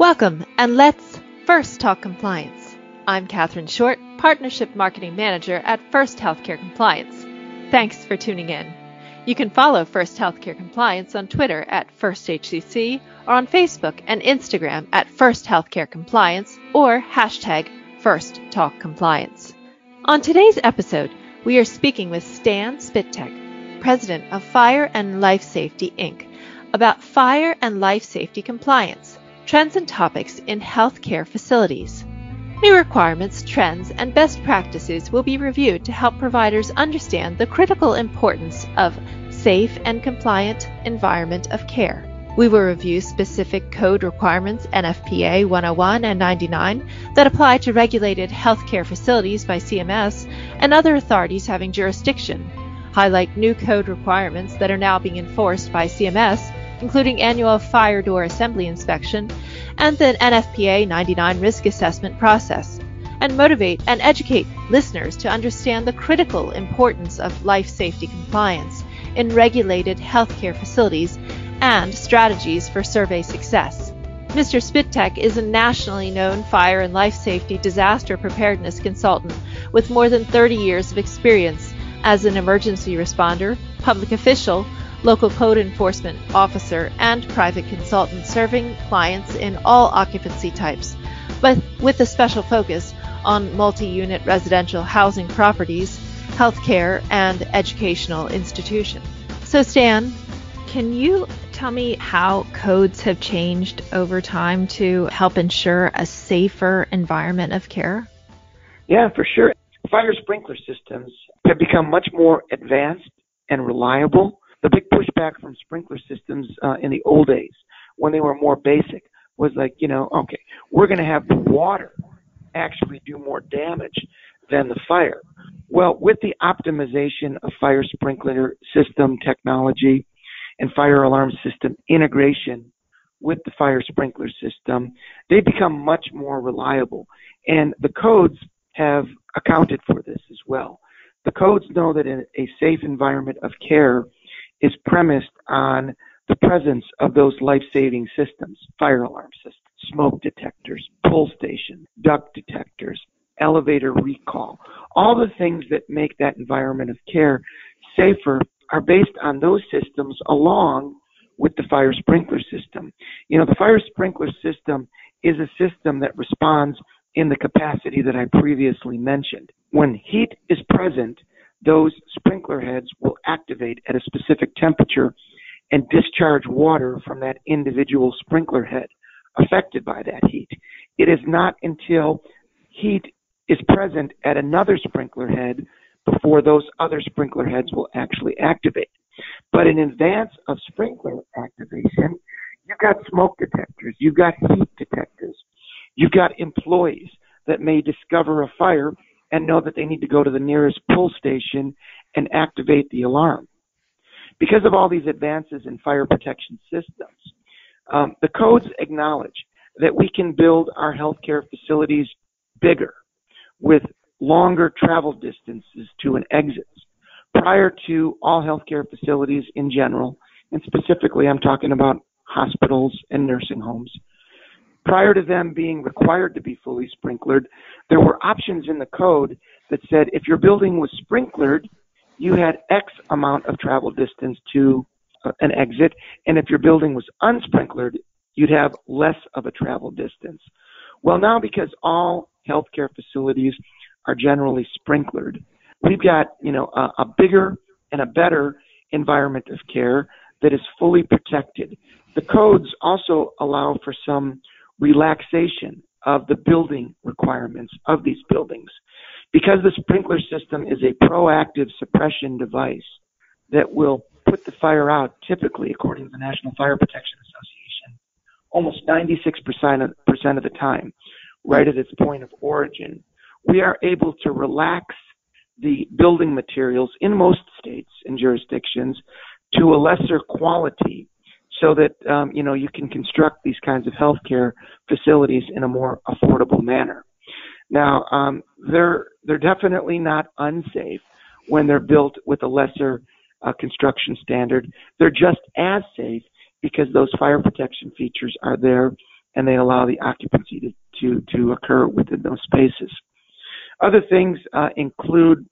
Welcome, and let's first talk compliance. I'm Catherine Short, Partnership Marketing Manager at First Healthcare Compliance. Thanks for tuning in. You can follow First Healthcare Compliance on Twitter at FirstHCC or on Facebook and Instagram at First Healthcare Compliance or hashtag FirstTalkCompliance. On today's episode, we are speaking with Stan Szpytek, President of Fire and Life Safety, Inc., about fire and life safety compliance, trends and topics in healthcare facilities. New requirements, trends, and best practices will be reviewed to help providers understand the critical importance of safe and compliant environment of care. We will review specific code requirements NFPA 101 and 99 that apply to regulated healthcare facilities by CMS and other authorities having jurisdiction, highlight new code requirements that are now being enforced by CMS, including annual fire door assembly inspection and the NFPA 99 risk assessment process, and motivate and educate listeners to understand the critical importance of life safety compliance in regulated healthcare facilities and strategies for survey success. Mr. Szpytek is a nationally known fire and life safety disaster preparedness consultant with more than 30 years of experience as an emergency responder, public official, local code enforcement officer, and private consultant serving clients in all occupancy types, but with a special focus on multi-unit residential housing properties, healthcare, and educational institutions. So Stan, can you tell me how codes have changed over time to help ensure a safer environment of care? Yeah, for sure. Fire sprinkler systems have become much more advanced and reliable. The big pushback from sprinkler systems in the old days, when they were more basic, was like, we're going to have the water actually do more damage than the fire. Well, with the optimization of fire sprinkler system technology and fire alarm system integration with the fire sprinkler system, they become much more reliable. And the codes have accounted for this as well. The codes know that a safe environment of care is premised on the presence of those life-saving systems, fire alarm systems, smoke detectors, pull stations, duct detectors, elevator recall. All the things that make that environment of care safer are based on those systems along with the fire sprinkler system. You know, the fire sprinkler system is a system that responds in the capacity that I previously mentioned. When heat is present, those sprinkler heads will activate at a specific temperature and discharge water from that individual sprinkler head affected by that heat. It is not until heat is present at another sprinkler head before those other sprinkler heads will actually activate. But in advance of sprinkler activation, you've got smoke detectors, you've got heat detectors, you've got employees that may discover a fire and know that they need to go to the nearest pull station and activate the alarm. Because of all these advances in fire protection systems, the codes acknowledge that we can build our healthcare facilities bigger with longer travel distances to an exit. Prior to all healthcare facilities in general, and specifically I'm talking about hospitals and nursing homes, prior to them being required to be fully sprinklered, there were options in the code that said if your building was sprinklered, you had X amount of travel distance to an exit, and if your building was unsprinklered, you'd have less of a travel distance. Well, now because all healthcare facilities are generally sprinklered, we've got a bigger and a better environment of care that is fully protected. The codes also allow for some relaxation of the building requirements of these buildings. Because the sprinkler system is a proactive suppression device that will put the fire out, typically, according to the National Fire Protection Association, almost 96% of the time, right at its point of origin, we are able to relax the building materials in most states and jurisdictions to a lesser quality so that, you can construct these kinds of healthcare facilities in a more affordable manner. Now, they're definitely not unsafe when they're built with a lesser construction standard. They're just as safe because those fire protection features are there and they allow the occupancy to occur within those spaces. Other things include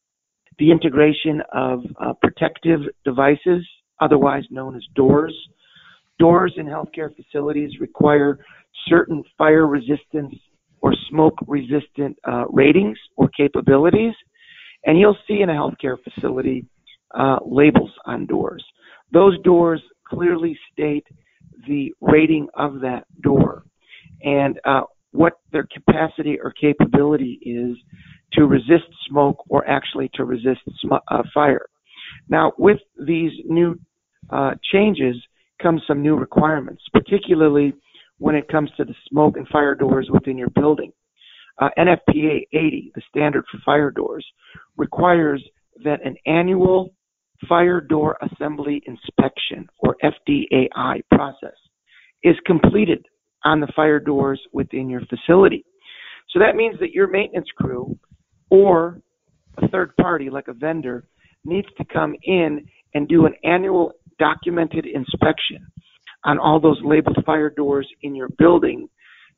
the integration of protective devices, otherwise known as doors. Doors in healthcare facilities require certain fire resistance or smoke resistant ratings or capabilities. And you'll see in a healthcare facility labels on doors. Those doors clearly state the rating of that door and what their capacity or capability is to resist smoke or actually to resist fire. Now, with these new changes comes some new requirements, particularly when it comes to the smoke and fire doors within your building. NFPA 80, the standard for fire doors, requires that an annual fire door assembly inspection, or FDAI process, is completed on the fire doors within your facility. So that means that your maintenance crew or a third party like a vendor needs to come in and do an annual documented inspection on all those labeled fire doors in your building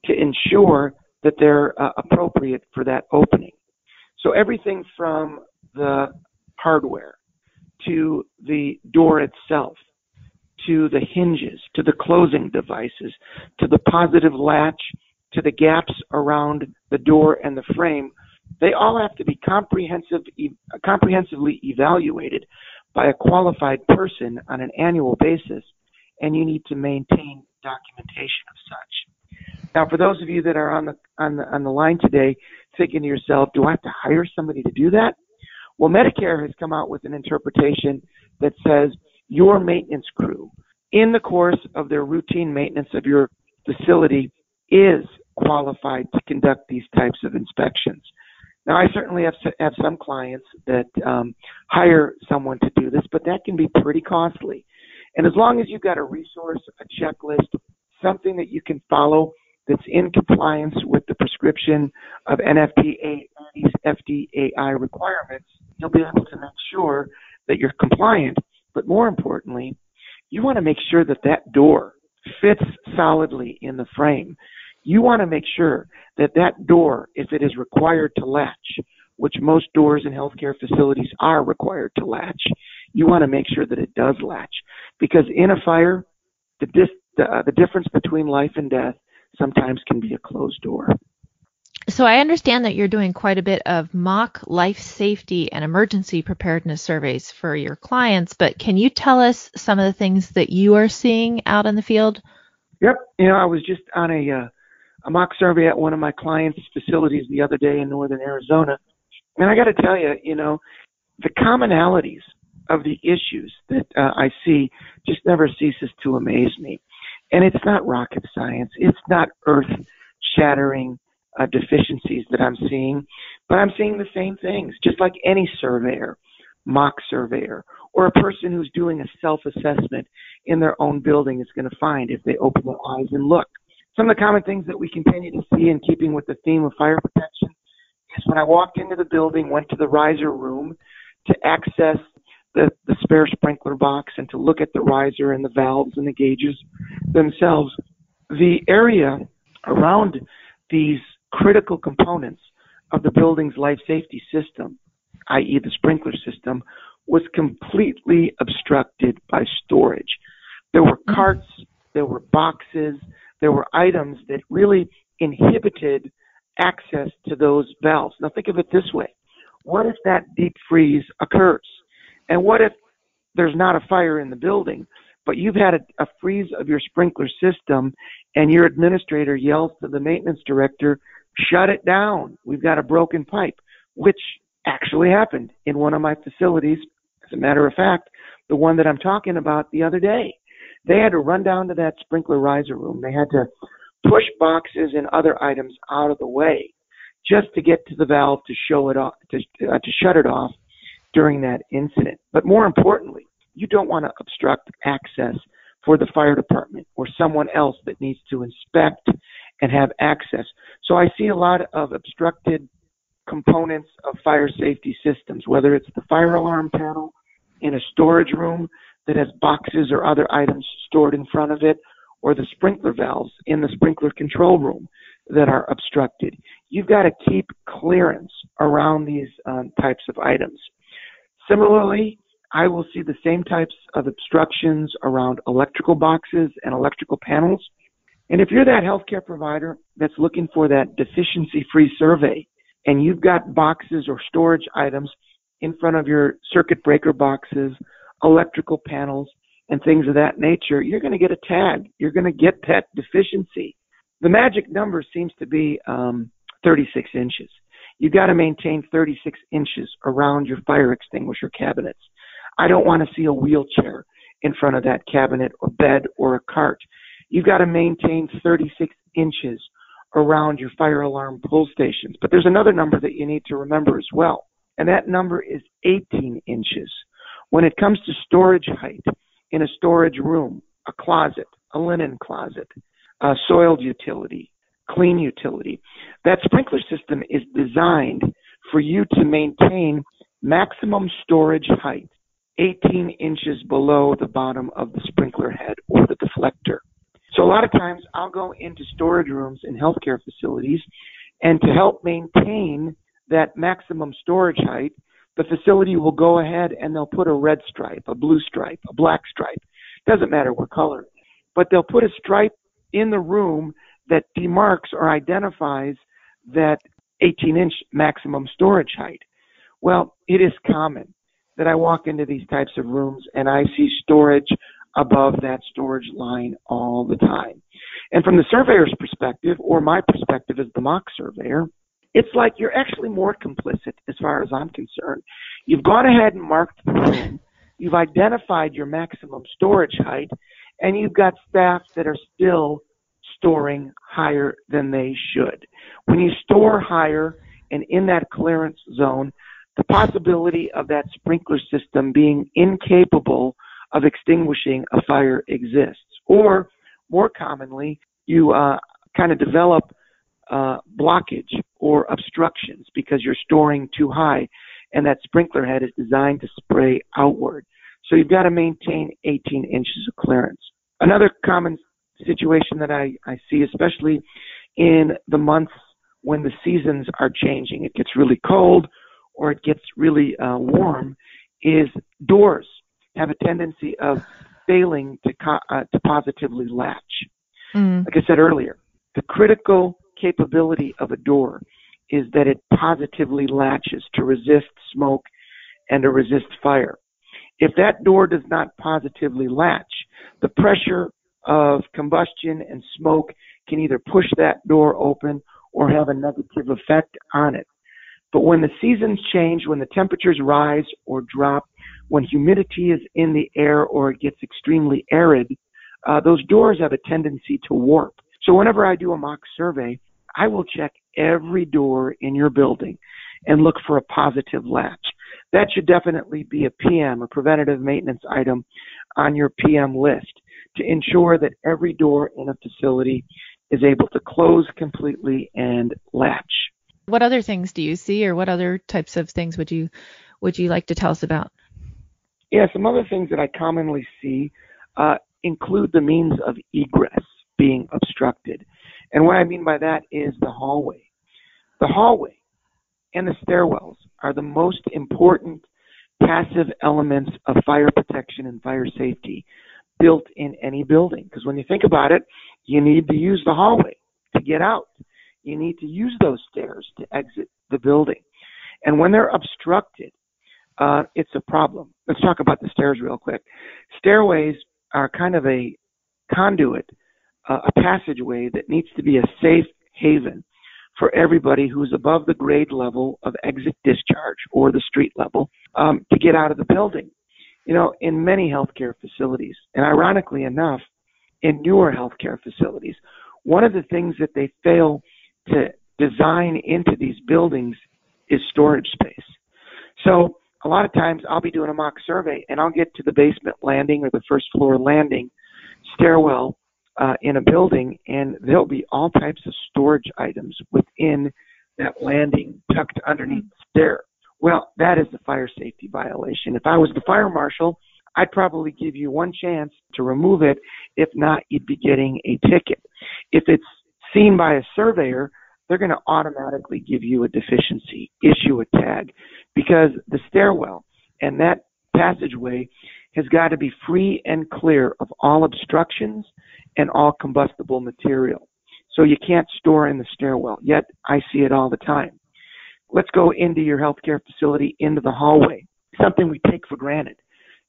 to ensure that they're appropriate for that opening. So everything from the hardware to the door itself, to the hinges, to the closing devices, to the positive latch, to the gaps around the door and the frame, they all have to be comprehensively evaluated by a qualified person on an annual basis, and you need to maintain documentation of such. Now, for those of you that are on the line today, thinking to yourself, do I have to hire somebody to do that? Well, Medicare has come out with an interpretation that says your maintenance crew, in the course of their routine maintenance of your facility, is qualified to conduct these types of inspections. Now, I certainly have some clients that hire someone to do this, but that can be pretty costly. And as long as you've got a resource, a checklist, something that you can follow that's in compliance with the prescription of NFPA 80's FDAI requirements, you'll be able to make sure that you're compliant. But more importantly, you want to make sure that that door fits solidly in the frame. You want to make sure that that door, if it is required to latch, which most doors in healthcare facilities are required to latch, you want to make sure that it does latch. Because in a fire, the difference between life and death sometimes can be a closed door. So I understand that you're doing quite a bit of mock life safety and emergency preparedness surveys for your clients, but can you tell us some of the things that you are seeing out in the field? Yep. You know, I was just on a mock survey at one of my clients' facilities the other day in northern Arizona. And I got to tell you, you know, the commonalities of the issues that I see just never ceases to amaze me. And it's not rocket science. It's not earth-shattering deficiencies that I'm seeing, but I'm seeing the same things, just like any surveyor, mock surveyor, or a person who's doing a self-assessment in their own building is going to find if they open their eyes and look. Some of the common things that we continue to see in keeping with the theme of fire protection is when I walked into the building, went to the riser room to access the spare sprinkler box and to look at the riser and the valves and the gauges themselves, the area around these critical components of the building's life safety system, i.e. the sprinkler system, was completely obstructed by storage. There were carts, there were boxes, there were items that really inhibited access to those valves. Now think of it this way. What if that deep freeze occurs? And what if there's not a fire in the building, but you've had a freeze of your sprinkler system and your administrator yells to the maintenance director, shut it down, we've got a broken pipe, which actually happened in one of my facilities. As a matter of fact, the one that I'm talking about the other day, they had to run down to that sprinkler riser room. They had to push boxes and other items out of the way just to get to the valve to show it off, to shut it off during that incident. But more importantly, you don't want to obstruct access for the fire department or someone else that needs to inspect and have access. So I see a lot of obstructed components of fire safety systems, whether it's the fire alarm panel in a storage room that has boxes or other items stored in front of it, or the sprinkler valves in the sprinkler control room that are obstructed. You've got to keep clearance around these types of items. Similarly, I will see the same types of obstructions around electrical boxes and electrical panels. And if you're that healthcare provider that's looking for that deficiency-free survey, and you've got boxes or storage items in front of your circuit breaker boxes, electrical panels, and things of that nature, you're going to get a tag. You're going to get that deficiency. The magic number seems to be 36 inches. You've got to maintain 36 inches around your fire extinguisher cabinets. I don't want to see a wheelchair in front of that cabinet or bed or a cart. You've got to maintain 36 inches around your fire alarm pull stations. But there's another number that you need to remember as well, and that number is 18 inches. When it comes to storage height in a storage room, a closet, a linen closet, a soiled utility, clean utility, that sprinkler system is designed for you to maintain maximum storage height 18 inches below the bottom of the sprinkler head or the deflector. So a lot of times I'll go into storage rooms in healthcare facilities, and to help maintain that maximum storage height, the facility will go ahead and they'll put a red stripe, a blue stripe, a black stripe. Doesn't matter what color. But they'll put a stripe in the room that demarks or identifies that 18-inch maximum storage height. Well, it is common that I walk into these types of rooms and I see storage above that storage line all the time. And from the surveyor's perspective, or my perspective as the mock surveyor, it's like you're actually more complicit as far as I'm concerned. You've gone ahead and marked the room. You've identified your maximum storage height, and you've got staff that are still storing higher than they should. When you store higher and in that clearance zone, the possibility of that sprinkler system being incapable of extinguishing a fire exists. Or, more commonly, you kind of develop blockage or obstructions because you're storing too high, and that sprinkler head is designed to spray outward. So you've got to maintain 18 inches of clearance. Another common situation that I see, especially in the months when the seasons are changing, it gets really cold or it gets really warm, is doors have a tendency of failing to positively latch. Mm. Like I said earlier, the critical capability of a door is that it positively latches to resist smoke and to resist fire. If that door does not positively latch, the pressure of combustion and smoke can either push that door open or have a negative effect on it. But when the seasons change, when the temperatures rise or drop, when humidity is in the air or it gets extremely arid, those doors have a tendency to warp. So whenever I do a mock survey, I will check every door in your building and look for a positive latch. That should definitely be a PM, a preventative maintenance item, on your PM list to ensure that every door in a facility is able to close completely and latch. What other things do you see, or what other types of things would you like to tell us about? Yeah, some other things that I commonly see include the means of egress being obstructed. And what I mean by that is the hallway. The hallway and the stairwells are the most important passive elements of fire protection and fire safety built in any building. Because when you think about it, you need to use the hallway to get out. You need to use those stairs to exit the building. And when they're obstructed, it's a problem. Let's talk about the stairs real quick. Stairways are kind of a conduit, a passageway that needs to be a safe haven for everybody who's above the grade level of exit discharge or the street level to get out of the building. You know, in many healthcare facilities, and ironically enough, in newer healthcare facilities, one of the things that they fail to design into these buildings is storage space. So a lot of times I'll be doing a mock survey and I'll get to the basement landing or the first floor landing stairwell in a building, and there'll be all types of storage items within that landing tucked underneath the stair. Well, that is the fire safety violation. If I was the fire marshal, I'd probably give you one chance to remove it. If not, you'd be getting a ticket. If it's seen by a surveyor, they're going to automatically give you a deficiency, issue a tag, because the stairwell and that passageway has got to be free and clear of all obstructions and all combustible material. So you can't store in the stairwell, yet I see it all the time. Let's go into your healthcare facility, into the hallway, something we take for granted.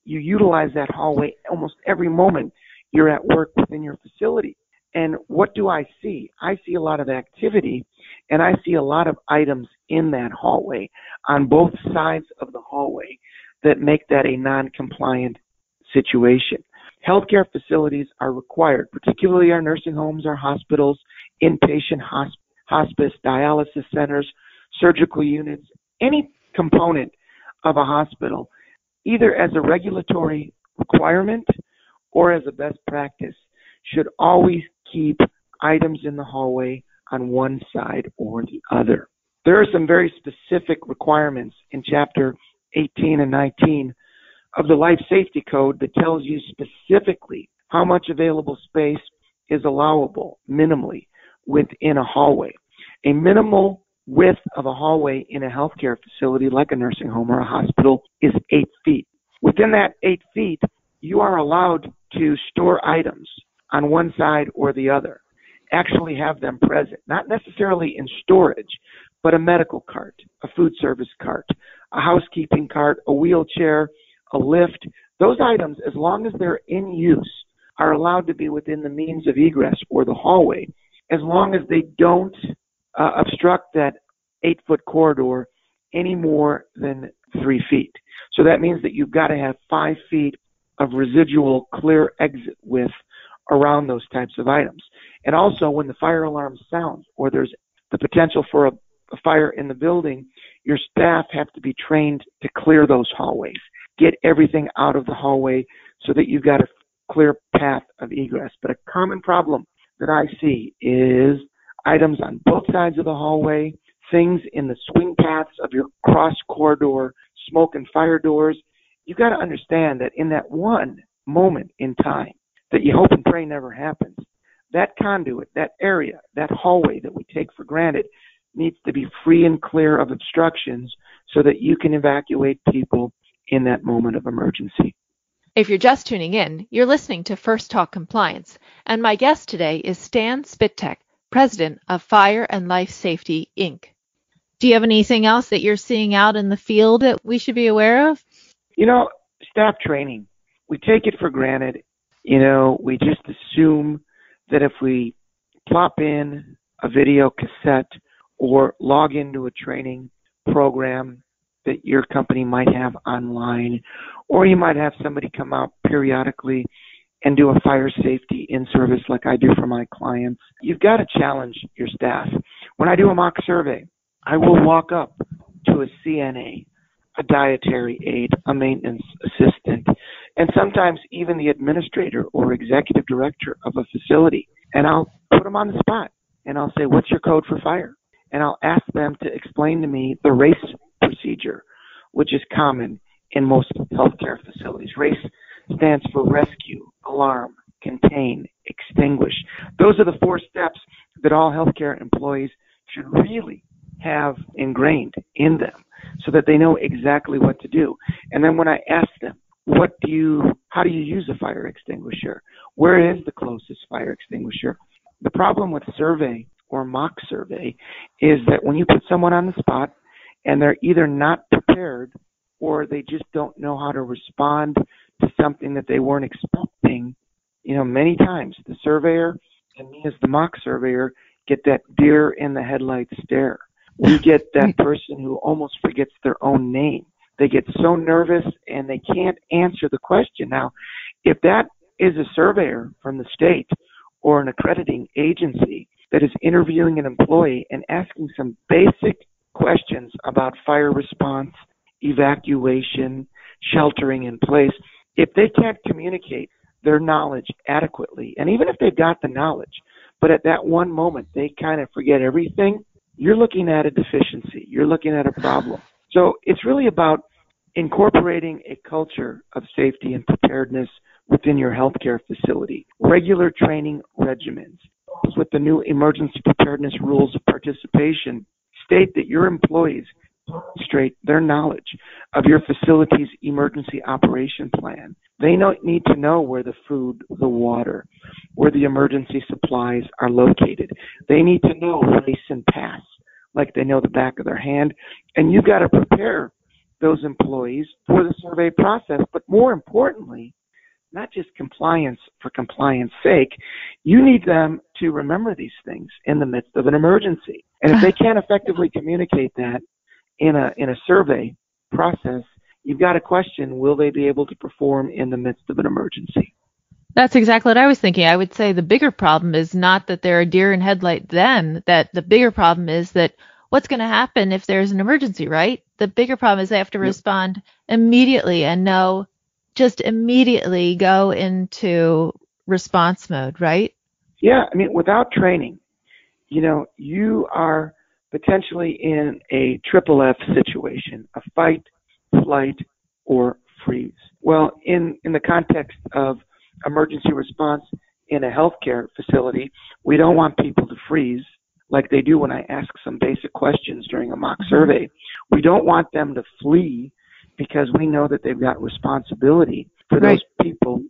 You utilize that hallway almost every moment you're at work within your facility. And what do I see? I see a lot of activity, and I see a lot of items in that hallway on both sides of the hallway that make that a non-compliant situation. Healthcare facilities are required, particularly our nursing homes, our hospitals, inpatient hospice, dialysis centers, surgical units, any component of a hospital, either as a regulatory requirement or as a best practice, should always keep items in the hallway on one side or the other. There are some very specific requirements in Chapter 18 and 19 of the Life Safety Code that tells you specifically how much available space is allowable minimally within a hallway. A minimal width of a hallway in a healthcare facility like a nursing home or a hospital is 8 feet. Within that 8 feet, you are allowed to store items on one side or the other, actually have them present, not necessarily in storage, but a medical cart, a food service cart, a housekeeping cart, a wheelchair, a lift. Those items, as long as they're in use, are allowed to be within the means of egress or the hallway, as long as they don't obstruct that 8-foot corridor any more than 3 feet. So that means that you've got to have 5 feet of residual clear exit width around those types of items. And also, when the fire alarm sounds or there's the potential for a fire in the building, your staff have to be trained to clear those hallways, get everything out of the hallway so that you've got a clear path of egress. But a common problem that I see is items on both sides of the hallway, things in the swing paths of your cross corridor, smoke and fire doors. You've got to understand that in that one moment in time that you hope and pray never happens, that conduit, that area, that hallway that we take for granted needs to be free and clear of obstructions so that you can evacuate people in that moment of emergency. If you're just tuning in, you're listening to First Talk Compliance, and my guest today is Stan Szpytek, President of Fire and Life Safety, Inc. Do you have anything else that you're seeing out in the field that we should be aware of? You know, staff training, we take it for granted. You know, we just assume that if we plop in a video cassette or log into a training program that your company might have online, or you might have somebody come out periodically and do a fire safety in-service like I do for my clients, you've got to challenge your staff. When I do a mock survey, I will walk up to a CNA, a dietary aide, a maintenance assistant, and sometimes even the administrator or executive director of a facility. And I'll put them on the spot, and I'll say, what's your code for fire? And I'll ask them to explain to me the RACE procedure, which is common in most healthcare facilities. RACE stands for rescue, alarm, contain, extinguish. Those are the 4 steps that all healthcare employees should really have ingrained in them so that they know exactly what to do. And then when I ask them, how do you use a fire extinguisher? Where is the closest fire extinguisher? The problem with survey or mock survey is that when you put someone on the spot and they're either not prepared or they just don't know how to respond to something that they weren't expecting, you know, many times the surveyor and me as the mock surveyor get that deer in the headlights stare. We get that person who almost forgets their own name. They get so nervous and they can't answer the question. Now, if that is a surveyor from the state or an accrediting agency that is interviewing an employee and asking some basic questions about fire response, evacuation, sheltering in place, if they can't communicate their knowledge adequately, and even if they've got the knowledge, but at that one moment they kind of forget everything, you're looking at a deficiency. You're looking at a problem. So it's really about Incorporating a culture of safety and preparedness within your healthcare facility. Regular training regimens. With the new emergency preparedness rules of participation, state that your employees demonstrate their knowledge of your facility's emergency operation plan. They need to know where the food, the water, where the emergency supplies are located. They need to know RACE and PASS, like they know the back of their hand. And you've got to prepare those employees for the survey process, but more importantly, not just compliance for compliance sake, you need them to remember these things in the midst of an emergency. And if they can't effectively communicate that in a survey process, you've got to question, will they be able to perform in the midst of an emergency? That's exactly what I was thinking. I would say the bigger problem is not that there are deer in headlight then, that the bigger problem is that what's going to happen if there's an emergency, right? The bigger problem is they have to respond immediately and know just immediately go into response mode, right? Yeah. I mean, without training, you are potentially in a triple F situation, a fight, flight, or freeze. Well, in the context of emergency response in a healthcare facility, we don't want people to freeze like they do when I ask some basic questions during a mock survey. We don't want them to flee because we know that they've got responsibility for those people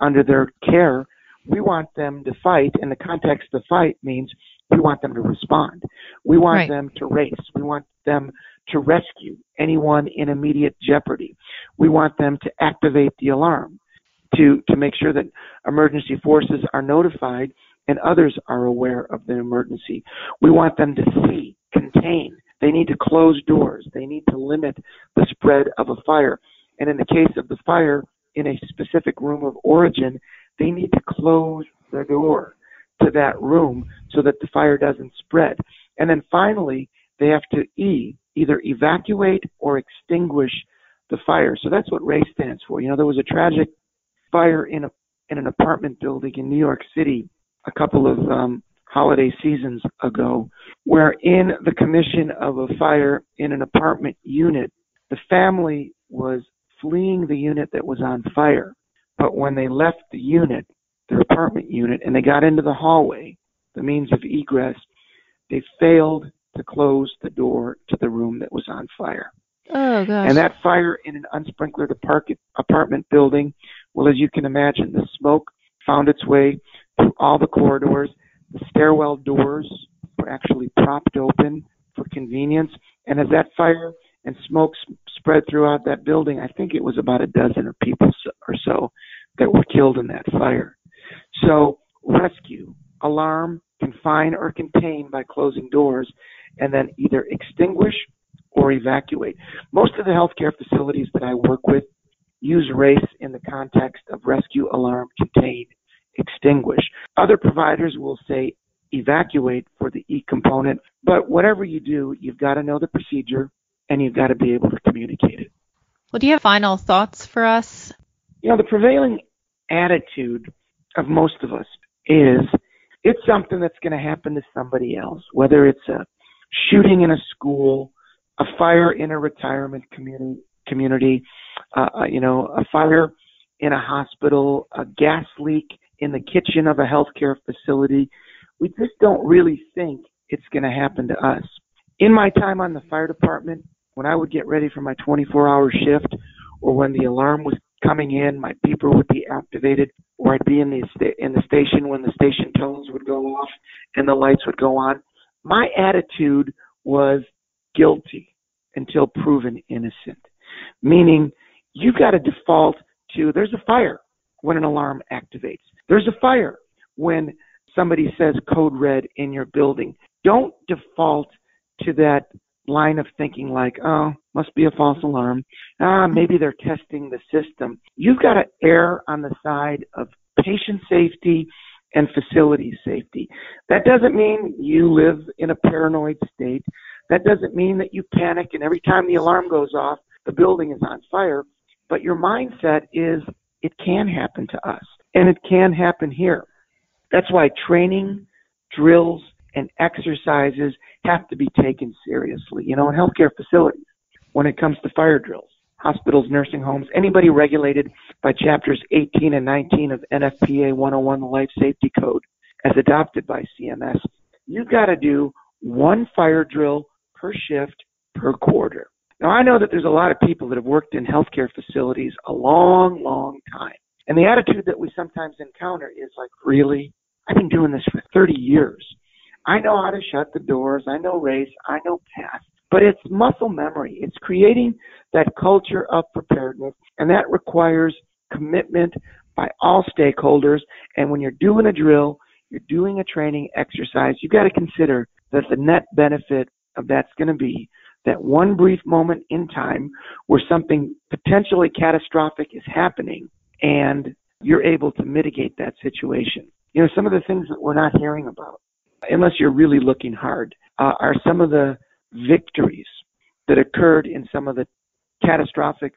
under their care. We want them to fight, and the context of fight means we want them to respond. We want them to race. We want them to rescue anyone in immediate jeopardy. We want them to activate the alarm to make sure that emergency forces are notified and others are aware of the emergency. We want them to see, contain. They need to close doors. They need to limit the spread of a fire. And in the case of the fire in a specific room of origin, they need to close the door to that room so that the fire doesn't spread. And then finally, they have to either evacuate or extinguish the fire. So that's what RACE stands for. There was a tragic fire in an apartment building in New York City a couple of holiday seasons ago, where in the commission of a fire in an apartment unit, the family was fleeing the unit that was on fire. But when they left the unit, their apartment unit, and they got into the hallway, the means of egress, they failed to close the door to the room that was on fire. Oh, gosh. And that fire in an unsprinklered apartment building, well, as you can imagine, the smoke found its way through all the corridors. The stairwell doors were actually propped open for convenience. And as that fire and smoke spread throughout that building, I think it was about a dozen people or so that were killed in that fire. So rescue, alarm, confine or contain by closing doors, and then either extinguish or evacuate. Most of the healthcare facilities that I work with use RACE in the context of rescue, alarm, contain, extinguish. Other providers will say evacuate for the E component, but whatever you do, you've got to know the procedure and you've got to be able to communicate it. Well, do you have final thoughts for us? The prevailing attitude of most of us is it's something that's going to happen to somebody else, whether it's a shooting in a school, a fire in a retirement community, a fire in a hospital, a gas leak in the kitchen of a healthcare facility. We just don't really think it's going to happen to us. In my time on the fire department, when I would get ready for my 24-hour shift or when the alarm was coming in, my beeper would be activated, or I'd be in the station when the station tones would go off and the lights would go on. My attitude was guilty until proven innocent, meaning you've got to default to there's a fire when an alarm activates. There's a fire when somebody says code red in your building. Don't default to that line of thinking like, oh, must be a false alarm. Maybe they're testing the system. You've got to err on the side of patient safety and facility safety. That doesn't mean you live in a paranoid state. That doesn't mean that you panic and every time the alarm goes off, the building is on fire. But your mindset is it can happen to us and it can happen here. That's why training, drills, and exercises have to be taken seriously. In healthcare facilities, when it comes to fire drills, hospitals, nursing homes, anybody regulated by Chapters 18 and 19 of NFPA 101, the Life Safety Code, as adopted by CMS, you've got to do one fire drill per shift per quarter. Now, I know that there's a lot of people that have worked in healthcare facilities a long, long time. And the attitude that we sometimes encounter is like, really? I've been doing this for 30 years. I know how to shut the doors. I know RACE. I know PATH. But it's muscle memory. It's creating that culture of preparedness, and that requires commitment by all stakeholders. And when you're doing a drill, you're doing a training exercise, you've got to consider that the net benefit of that's going to be that one brief moment in time where something potentially catastrophic is happening, and you're able to mitigate that situation. You know, some of the things that we're not hearing about, unless you're really looking hard, are some of the victories that occurred in some of the catastrophic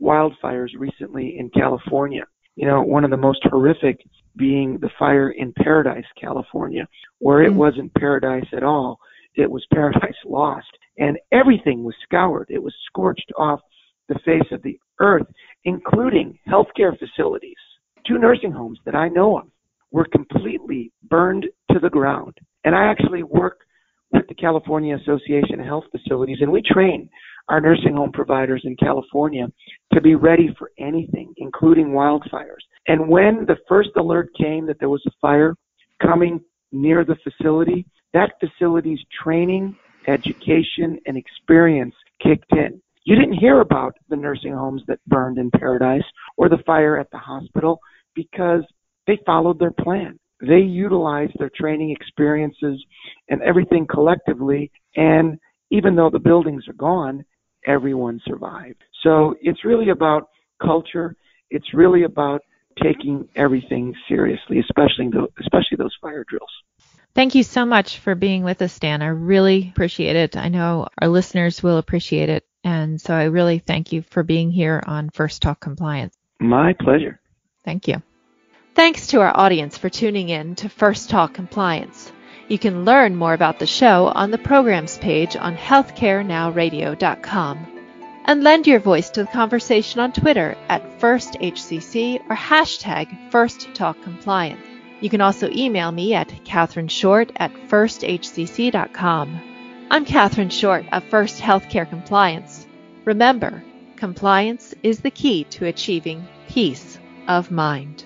wildfires recently in California. You know, one of the most horrific being the fire in Paradise, California, where it wasn't Paradise at all. It was Paradise Lost, and everything was scoured. It was scorched off the face of the earth, including healthcare facilities. 2 nursing homes that I know of were completely burned to the ground. And I actually work with the California Association of Health Facilities, and we train our nursing home providers in California to be ready for anything, including wildfires. And when the first alert came that there was a fire coming near the facility, that facility's training, education, and experience kicked in. You didn't hear about the nursing homes that burned in Paradise or the fire at the hospital because they followed their plan. They utilized their training experiences and everything collectively, and even though the buildings are gone, everyone survived. So it's really about culture. It's really about taking everything seriously, especially those fire drills. Thank you so much for being with us, Stan. I really appreciate it. I know our listeners will appreciate it. And so I really thank you for being here on First Talk Compliance. My pleasure. Thank you. Thanks to our audience for tuning in to First Talk Compliance. You can learn more about the show on the programs page on healthcarenowradio.com. And lend your voice to the conversation on Twitter at FirstHCC or hashtag FirstTalkCompliance. You can also email me at katherine.short@firsthcc.com. I'm Catherine Short of First Healthcare Compliance. Remember, compliance is the key to achieving peace of mind.